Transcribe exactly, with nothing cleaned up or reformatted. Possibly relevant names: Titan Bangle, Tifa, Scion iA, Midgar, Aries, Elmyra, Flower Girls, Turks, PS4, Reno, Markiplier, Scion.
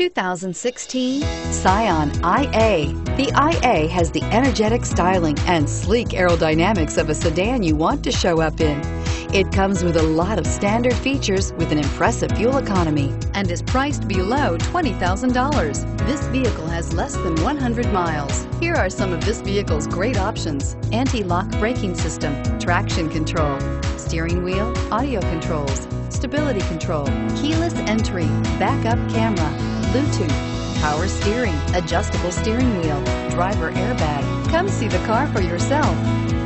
two thousand sixteen Scion I A. The I A has the energetic styling and sleek aerodynamics of a sedan you want to show up in. It comes with a lot of standard features with an impressive fuel economy and is priced below twenty thousand dollars. This vehicle has less than one hundred miles. Here are some of this vehicle's great options: anti-lock braking system, traction control, steering wheel audio controls, stability control, keyless entry, backup camera, Bluetooth, power steering, adjustable steering wheel, driver airbag. Come see the car for yourself.